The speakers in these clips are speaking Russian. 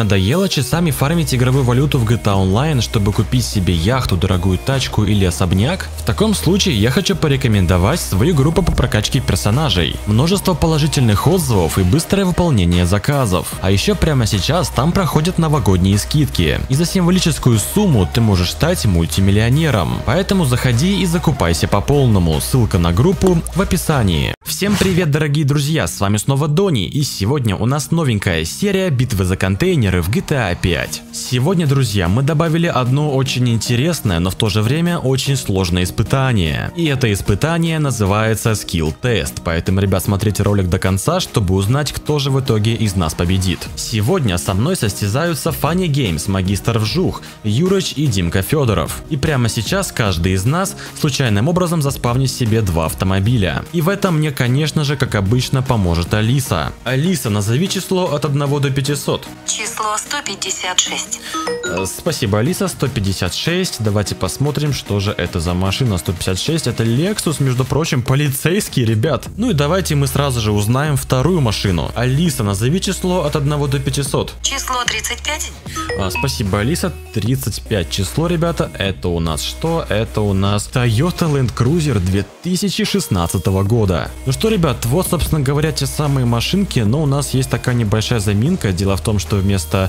Надоело часами фармить игровую валюту в GTA Online, чтобы купить себе яхту, дорогую тачку или особняк? В таком случае я хочу порекомендовать свою группу по прокачке персонажей. Множество положительных отзывов и быстрое выполнение заказов. А еще прямо сейчас там проходят новогодние скидки. И за символическую сумму ты можешь стать мультимиллионером. Поэтому заходи и закупайся по полному. Ссылка на группу в описании. Всем привет, дорогие друзья, с вами снова Дони, и сегодня у нас новенькая серия битвы за контейнеры в GTA 5. Сегодня, друзья, мы добавили одно очень интересное, но в то же время очень сложное испытание. И это испытание называется Skill Test, поэтому, ребят, смотрите ролик до конца, чтобы узнать, кто же в итоге из нас победит. Сегодня со мной состязаются Funny Games, Магистр Вжух, Юрыч и Димка Федоров. И прямо сейчас каждый из нас случайным образом заспавнит себе два автомобиля. И в этом мне, конечно же, как обычно, поможет Алиса. Алиса, назови число от 1 до 500. Число 156. Спасибо, Алиса, 156. Давайте посмотрим, что же это за машина. 156, это Lexus, между прочим, полицейский, ребят. Ну и давайте мы сразу же узнаем вторую машину. Алиса, назови число от 1 до 500. Число 35. Спасибо, Алиса, 35 число, ребята. Это у нас что? Это у нас Toyota Land Cruiser 2016 года. Ну что, ребят, вот, собственно говоря, те самые машинки, но у нас есть такая небольшая заминка. Дело в том, что вместо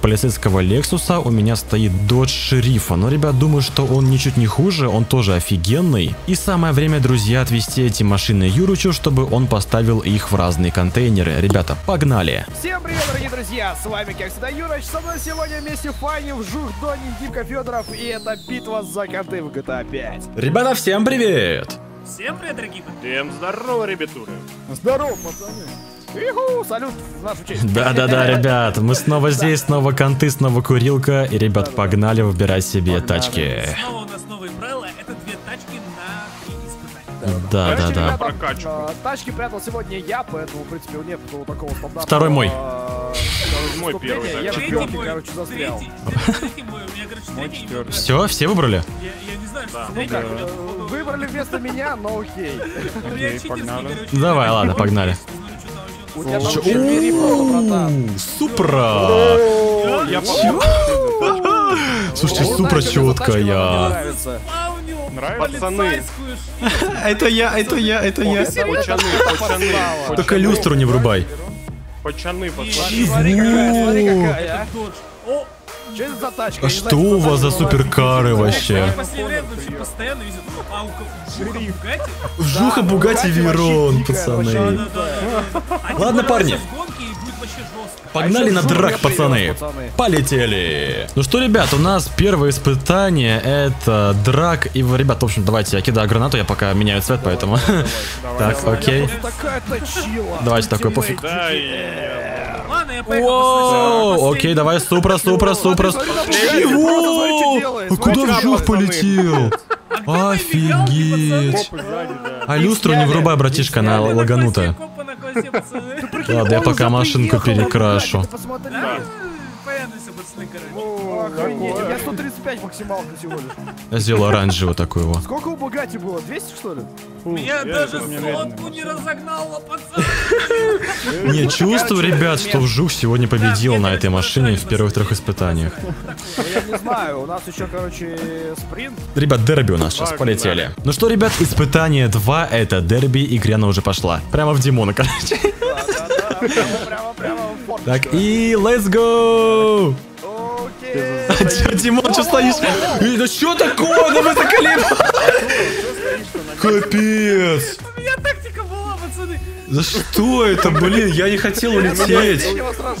полицейского Лексуса у меня стоит Dodge Шерифа. Но, ребят, думаю, что он ничуть не хуже, он тоже офигенный. И самое время, друзья, отвезти эти машины Юрычу, чтобы он поставил их в разные контейнеры. Ребята, погнали! Всем привет, дорогие друзья, с вами, как всегда, Юрыч. Со мной сегодня вместе Фанни, Вжух, Дони, Димка Федоров, и это битва за конты в GTA 5. Ребята, всем привет! Всем привет, дорогие пацаны! Здорово, ребятура! Здорово, пацаны! Иху, салют в нашу честь! Да-да-да, ребят, мы снова здесь, снова конты, снова курилка, и, ребят, погнали выбирать себе тачки. Снова у нас новые правила, это 2 тачки на 3 испытания. Да-да-да. Тачки прятал сегодня я, поэтому, в принципе, нет такого стандартного... Второй мой! Мой первый, да. Я четвертый, короче, застрял. Все, все выбрали? Я не знаю, что выбрали вместо меня, но окей. Давай, ладно, погнали. Супра! Слушайте, супра четкая. Пацаны. Это я. Только люстру не врубай. Пацаны, пацаны. Смотри какая. О, что это за тачка? А что у вас за суперкары вообще? Вжуха, Бугатти Верон, пацаны. Ладно, парни. Погнали на драк, пацаны. Полетели. Ну что, ребят, у нас первое испытание. Это драк. И, ребят, в общем, давайте я кидаю гранату. Я пока меняю цвет, поэтому... Так, окей. Давайте такой, пофиг. Ооо, окей, давай, супра. Чего? Куда Вжух полетел? Офигеть. А люстру не врубай, братишка, она лаганутая. Ладно, я пока машинку перекрашу. Я 135 максималка всего лишь. Я сделал оранжевую такую его. Сколько у Бугатти было? 200 что ли? Я даже сотку не разогнал, пацаны. Не, чувствую, ребят, что Вжух сегодня победил на этой машине в первых 3 испытаниях. Я не знаю, у нас еще, короче, спринт. Ребят, дерби у нас сейчас, полетели. Ну что, ребят, испытание 2, это дерби, и гряна уже пошла. Прямо в Димона, короче. Так, и let's go! Димон, что стоишь? Да что такое? Да вы заколебали! Капец! У меня тактика была, пацаны! Да что это, блин? Я не хотел улететь!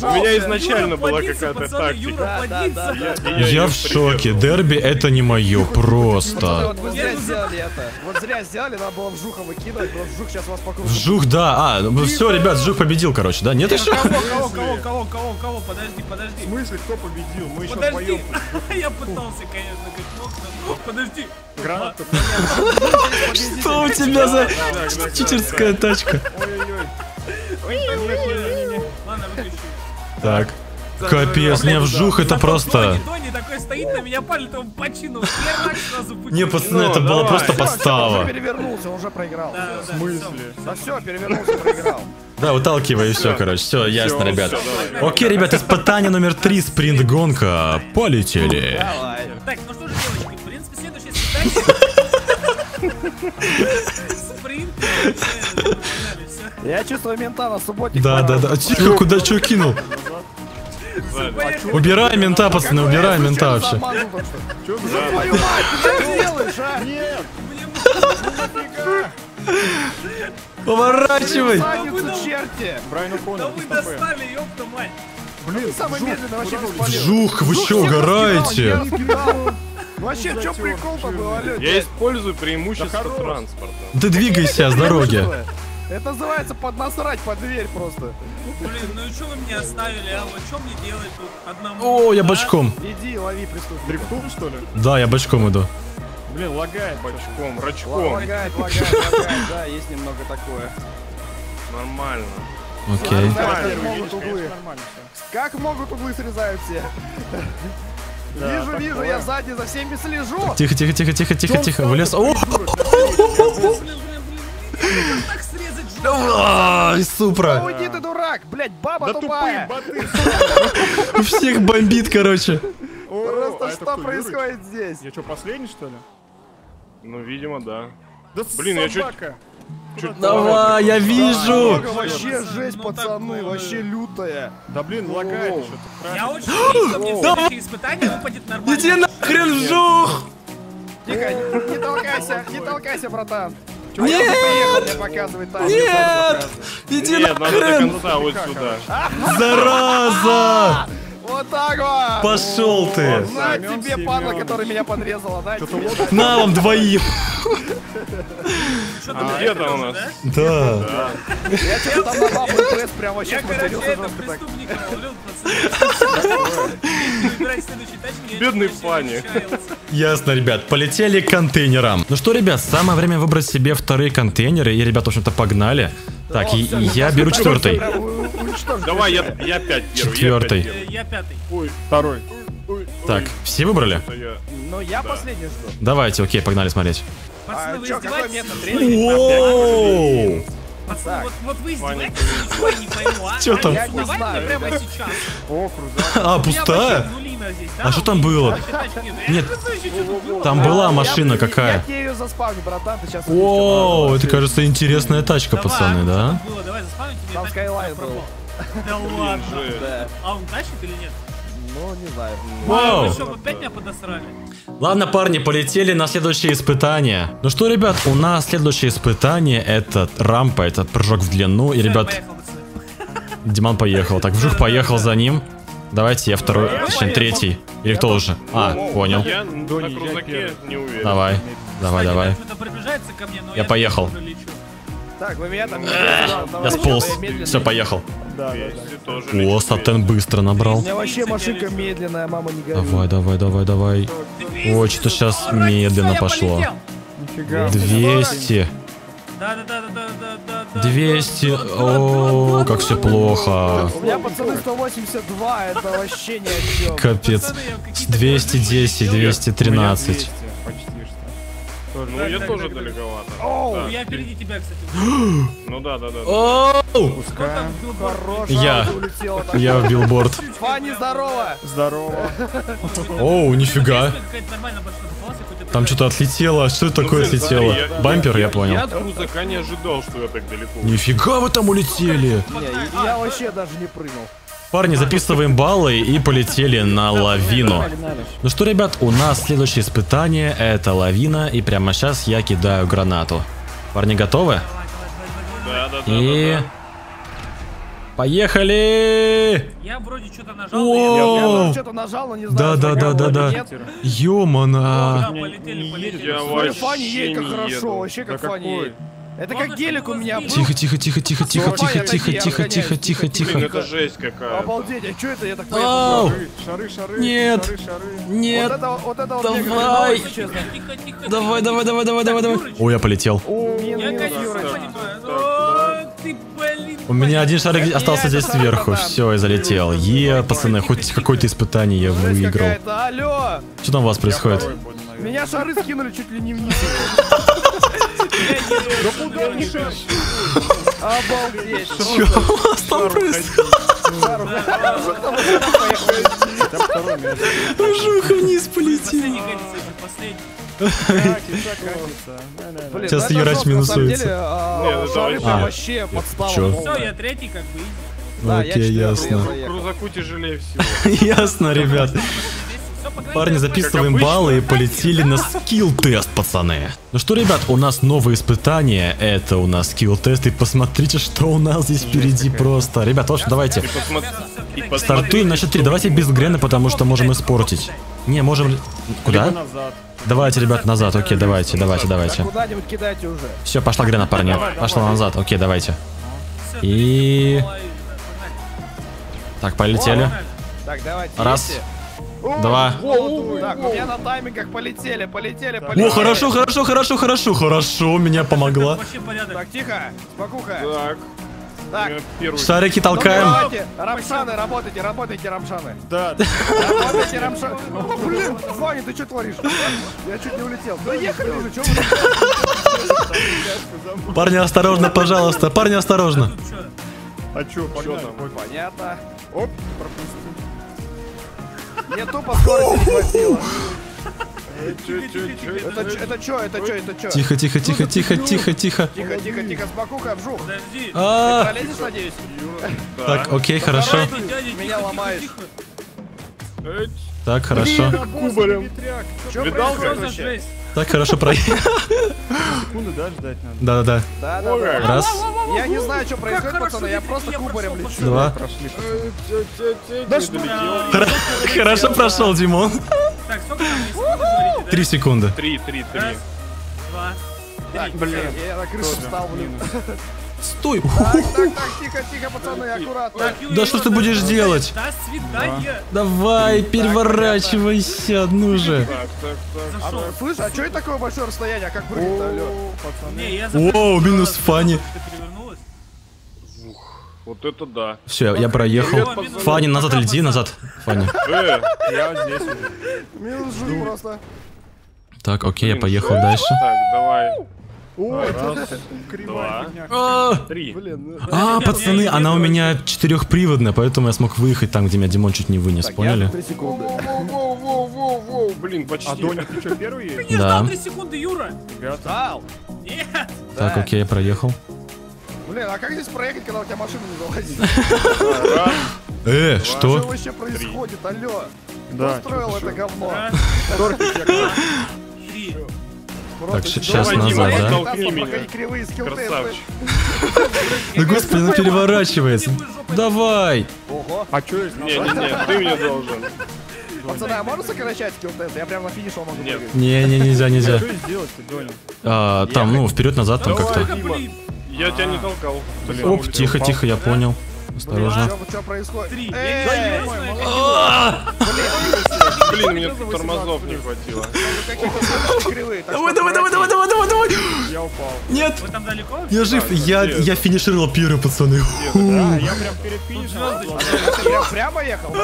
У меня изначально была какая-то тактика. Я в шоке. Дерби это не мое, просто. Вот зря сделали, надо было Вжуха выкидывать, но Вжух сейчас вас покупает. Вжух, да. А, все, ребят, Вжух победил, короче, да? Нет еще? Кого? Подожди. В смысле, кто победил? Мы еще вдвоем. Я пытался, конечно, как мог, но... Подожди. Граната. Что у тебя за читерская тачка? Так. Капец, не, Вжух это просто... Не, пацаны, это было просто подстава. Да все, перевернулся, проиграл. Да, уталкивай, все, короче. Все, ясно, ребят. Окей, ребят, испытание номер 3, спринт-гонка. Полетели. Так, ну что же, девочки, в принципе, следующее испытание. Спринт. Я чувствую мента на субботник. Да. Тихо, куда чё кинул? Убирай мента, пацаны, убирай мента вообще. Чё ты делаешь, а? Нет! Поворачивай! Блин, Вжух, вы чё, угораете? Вообще, чё прикол-то был, алё? Я использую преимущество транспорта. Ты двигайся с дороги. Это называется поднасрать под дверь просто. Блин, ну и что вы меня оставили, а? Вот что мне делать тут одному? О, я бочком. Иди, лови преступника. Дрифтом, что ли? Да, я бочком иду. Блин, лагает бочком, рачком. Лагает, да, есть немного такое. Нормально. Окей. Как могут углы срезают все? Вижу, я сзади за всеми слежу. Тихо. Влез. О! Так срезать жопу. Супра. Уйди ты, дурак, блядь, баба тупая. Всех бомбит, короче. Просто что происходит здесь? Я что, последний, что ли? Ну, видимо, да. Блин, я чуть... Давай, я вижу. Вообще жесть, пацаны, вообще лютая. Да, блин, лагает что-то. Я очень надеюсь, что мне испытание выпадет нормально. Иди нахрен, Вжух. Тихо, не толкайся, братан. Нет! Нет! Иди нахрен! Зараза! Вот так вот! Пошел ты! На тебе, падла, который меня подрезала, да? На вам двоим! Где там у нас? Да. Я тебе там на бабу пресс прям вообще потерялся. Бедный Фанни. Ясно, ребят, полетели к контейнерам. Ну что, ребят, самое время выбрать себе вторые контейнеры. И, ребят, в общем-то, погнали. Так, я беру четвертый. Давай, я пять беру. Четвертый. Я пятый. Ой, второй. Так, все выбрали? Ну, я последний жду. Давайте, окей, погнали смотреть. Пацаны, вы издеваетесь? Вот вы издеваетесь, ничего я не пойму, а? Чё там? А, пустая? А что там было? Нет, там была машина какая. О, это, кажется, интересная тачка, пацаны, да? Там Skyline был. Да ладно. А он тащит или нет? Ну, не знаю. Вау! Вы что, опять меня подосрали? Ладно, парни, полетели на следующее испытание. Ну что, ребят, у нас следующее испытание — это рампа, этот прыжок в длину. И, ребят, Диман поехал. Так, Вжух поехал за ним. Давайте я второй, точнее, третий. Или кто уже? А, понял. Давай. Я поехал. Так, вы меня там... Я сполз. Все, поехал. О, Сатэн быстро набрал. У меня вообще машинка медленная, мама не горит. Давай. Ой, что-то сейчас медленно пошло. 200. 200. О, как все плохо. У меня, пацаны, 182, это вообще ни о чем. Капец. 210, 213. Ну, я тоже далековато. Оу, я впереди тебя, кстати. Ну да. Оу! Я в билборд. Фанни, здорово! Здорово. Оу, нифига. Там что-то отлетело. Что это такое отлетело? Бампер, я понял. Я от крузака не ожидал, что я так далеко. Нифига вы там улетели! Я вообще даже не прыгнул. Парни, записываем баллы и полетели на лавину. Ну что, ребят, у нас следующее испытание — это лавина, и прямо сейчас я кидаю гранату. Парни, готовы? Да. Поехали! Я вроде что-то нажал. Я что-то нажал, но не знаю. Да. Ё-мана. Полетели. Фанни едет как хорошо, вообще как Фанни едет. Это как гелик у меня был. Тихо. Это жесть какая. Обалдеть, а что это я так поехал? Шары. Нет. Давай. О, я полетел. У меня один шарик остался здесь сверху. Все, я залетел. Пацаны, хоть какое-то испытание я выиграл. Что там у вас происходит? Меня шары скинули чуть ли не вниз. Да куда не шашь? Обалдеть. Что у вас там происходит? Жуха вниз полетел. Сейчас Юрач минусуется. Вообще подстава. Все, я третий как бы. Да, я ясно. Крузаку тяжелее всего. Ясно, ребят. Парни, записываем баллы и полетели на Skill Test, пацаны. Ну что, ребят, у нас новые испытания. Это у нас Skill Test. И посмотрите, что у нас здесь впереди просто. Ребят, в общем, давайте. Стартуем на счет 3. Давайте без Грена, потому что можем испортить. Не, можем... Куда? Давайте, ребят, назад. Окей, давайте, давайте, давайте. Все, пошла Грена, парни. Пошла назад. Окей, давайте. И... Так, полетели. Раз. Два. Так, у меня на таймингах полетели, полетели, полетели. О, хорошо, хорошо, хорошо, хорошо, хорошо, меня помогла. Так, тихо, спокуха. Так. Шарики толкаем. Рамшаны, работайте, работайте, рамшаны. Да. Работайте, рамшаны. О, блин, Ваня, ты что творишь? Я чуть не улетел. Доехали уже, чё вы? Парни, осторожно, пожалуйста, парни, осторожно. А чё, понятно. Оп, пропустил. Мне тупо скорость не хватило. Это чё, это чё, это чё? Тихо, тихо, тихо, тихо, тихо, тихо. Тихо, тихо, тихо, спокуха, Вжух. Подожди. Ты пролезешь, надеюсь? Так, окей, хорошо. Меня ломаешь. Так, хорошо. Видал, как вообще? Так, хорошо, проехали. Секунду, да, ждать надо? Да-да-да. Раз. Я не знаю, что происходит, пацаны, я просто кубарем лечу. Два. Хорошо прошел, Димон. Так, сколько там? 3 секунды. 3. Раз, два, три. Блин, я на крышу встал, блин. Стой! Так, тихо, тихо, пацаны, аккуратно. Да что ты будешь делать? Давай, переворачивайся, ну же. Слышь, а что это такое большое расстояние? А как прыгать? О, минус Фанни. Вот это да. Все, я проехал. Фанни, назад лети, назад. Фанни. Я здесь. Минус Жух просто. Так, окей, я поехал дальше. Так, давай. А, пацаны, она у меня 4-приводная, поэтому я смог выехать там, где меня Димон чуть не вынес, поняли? Блин, почти. А Доня, ты что, первый едешь? Ты не ждал 3 секунды, Юра. Нет. Так, окей, я проехал. Блин, а как здесь проехать, когда у тебя машина не залазит? Что? Что вообще происходит, алло? Кто строил это говно? Так, сейчас назад, да? Да господи, он переворачивается. Давай! Ого! А чё есть? Не, ты меня должен. Пацаны, а можно сокращать скилл-тест? Я прям на финиш могу. Не, нельзя. Что сделать-то, Доня? Там, ну, вперед-назад там как-то. Я тебя не толкал. Оп, тихо-тихо, я понял. Осторожно. Что происходит? Блин, мне тормозов не хватило. Давай. Я упал. Нет. Вы там далеко? Я жив. Я финишировал первый, пацаны. Да, я прям перед финишем. Я прямо ехал.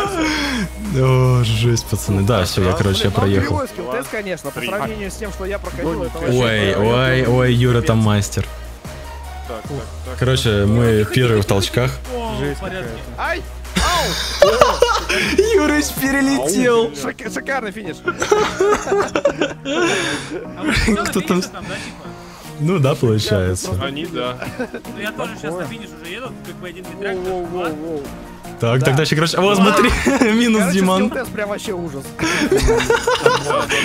О, жесть, пацаны. Да, все, я, короче, проехал. Тест, конечно, по сравнению с тем, что я проходил. Ой, Юра там мастер. Короче, мы первые в толчках. Ай! Юрыч перелетел. Шикарный финиш. Кто там? Ну да, получается. Они да. Я тоже сейчас на финиш уже еду, как бы один ветряк. Так, тогда еще, короче, о, смотри, минус Диман. Прям вообще ужас.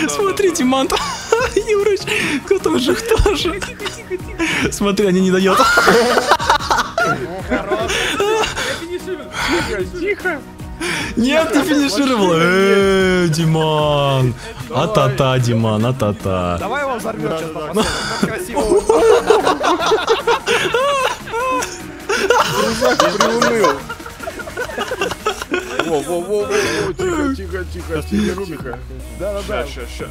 Смотри, Диман, Юрыч, кто там же тоже. Смотри, они не дают. Тихо. Нет, не финишировал. Диман. А-та-та, Диман, а-та-та. Давай его взорвем сейчас, посмотрим, как красиво. Рюкзак приуныл. Во-во-во-во, тихо-тихо-тихо. Рубика. Да-да-да. Ща-ща-ща.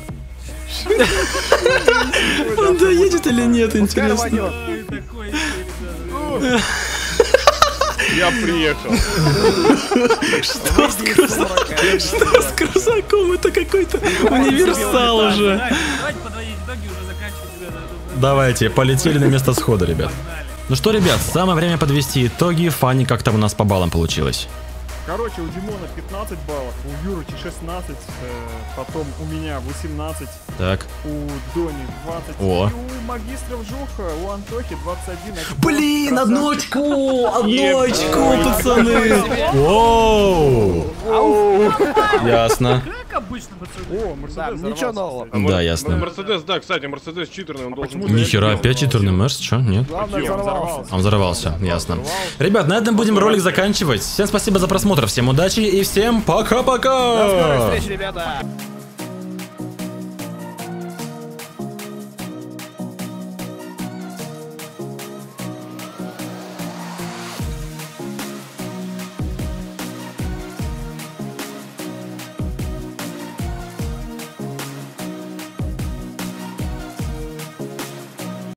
Он доедет или нет, интересно. Я приехал. Что с крузаком? Это какой-то универсал уже. Давайте подводить итоги, уже заканчивать. Давайте, полетели на место схода, ребят. Ну что, ребят, самое время подвести итоги. Фанни, как там у нас по баллам получилось? Короче, у Димона 15 баллов, у Юрыча 16, потом у меня 18, так. У Дони 20, о. И у магистра Вжуха, у Антохи 21. Блин, одну очку! Одну очку, пацаны! Оу! Ясно. Обычно, о, Мерседес, да, ничего нового. Да, ясно. Мерседес, да, кстати, Мерседес читерный, он должен... Нихера, опять читерный Мерс, чё? Нет? Он взорвался, ясно. Ребят, на этом будем ролик заканчивать. Всем спасибо за просмотр, всем удачи и всем пока-пока! До скорой встречи, ребята!